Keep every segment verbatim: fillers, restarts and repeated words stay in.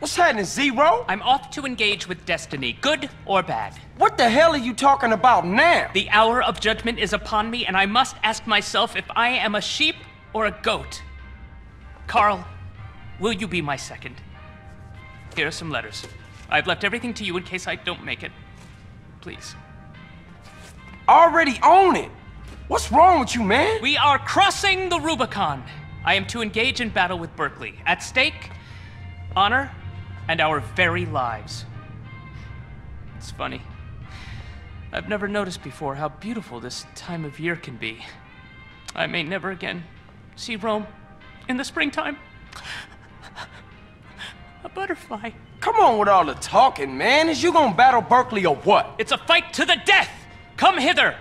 What's happening, Zero? I'm off to engage with destiny, good or bad. What the hell are you talking about now? The hour of judgment is upon me, and I must ask myself if I am a sheep or a goat. Carl, will you be my second? Here are some letters. I've left everything to you in case I don't make it. Please. Already own it! What's wrong with you, man? We are crossing the Rubicon. I am to engage in battle with Berkeley. At stake, honor, and our very lives. It's funny. I've never noticed before how beautiful this time of year can be. I may never again see Rome in the springtime. A butterfly. Come on with all the talking, man. Is you gonna battle Berkeley or what? It's a fight to the death! Come hither!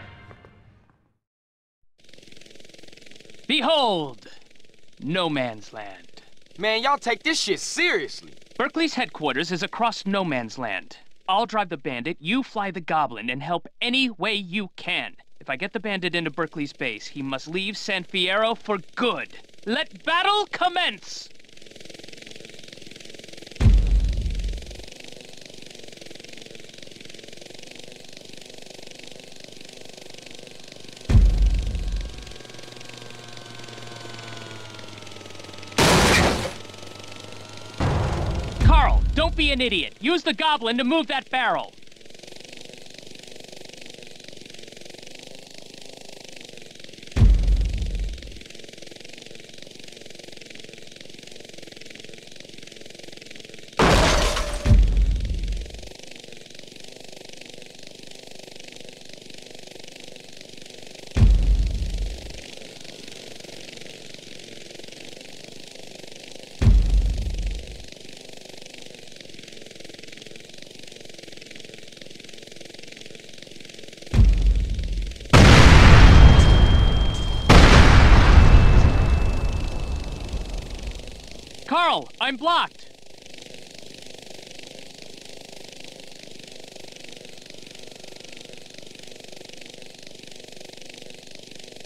Behold, no man's land. Man, y'all take this shit seriously. Berkeley's headquarters is across no man's land. I'll drive the bandit, you fly the goblin, and help any way you can. If I get the bandit into Berkeley's base, he must leave San Fierro for good. Let battle commence! Don't be an idiot. Use the goblin to move that barrel. Carl, I'm blocked.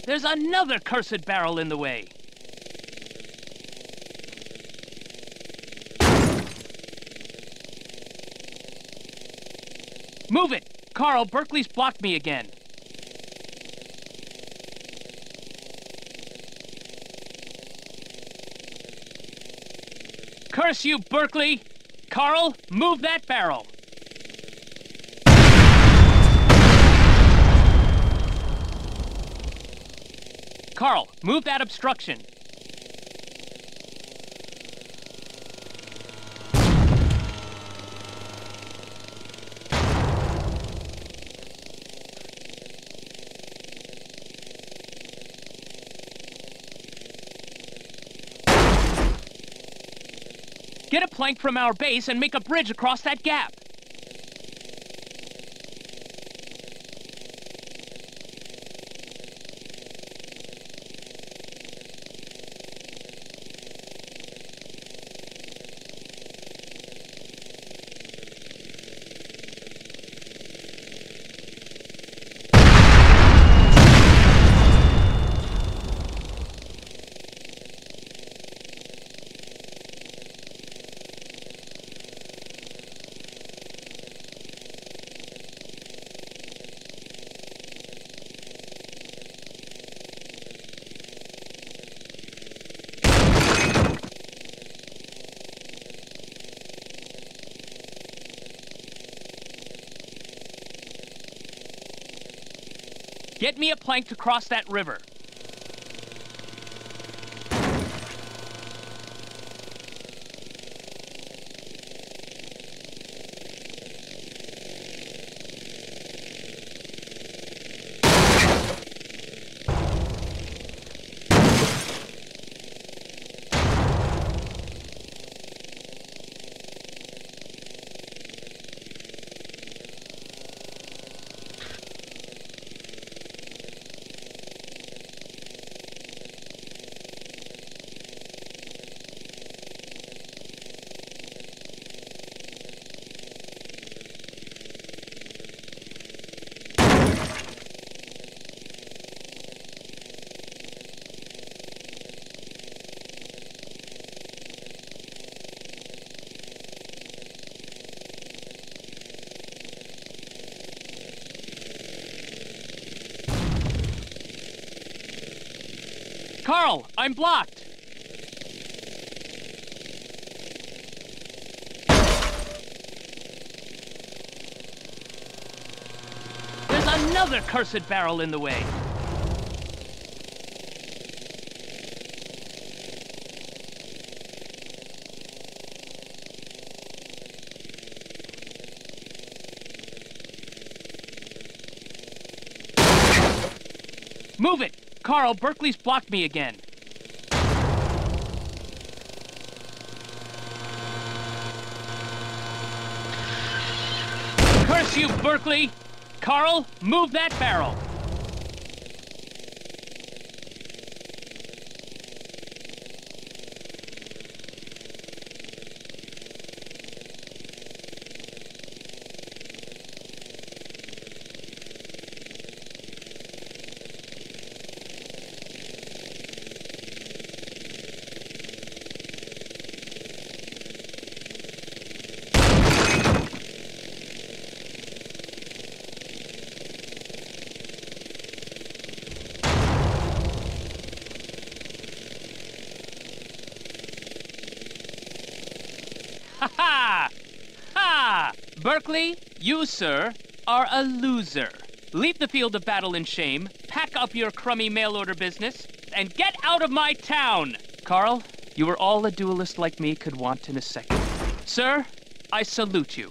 There's another cursed barrel in the way. Move it! Carl, Berkeley's blocked me again. Curse you, Berkeley! Carl, move that barrel! Carl, move that obstruction! Get a plank from our base and make a bridge across that gap. Get me a plank to cross that river. Carl, I'm blocked. There's another cursed barrel in the way. Move it! Carl, Berkeley's blocked me again. Curse you, Berkeley! Carl, move that barrel! Ha! Ha! Berkeley, you, sir, are a loser. Leave the field of battle in shame, pack up your crummy mail-order business, and get out of my town! Carl, you are all a duelist like me could want in a second. Sir, I salute you.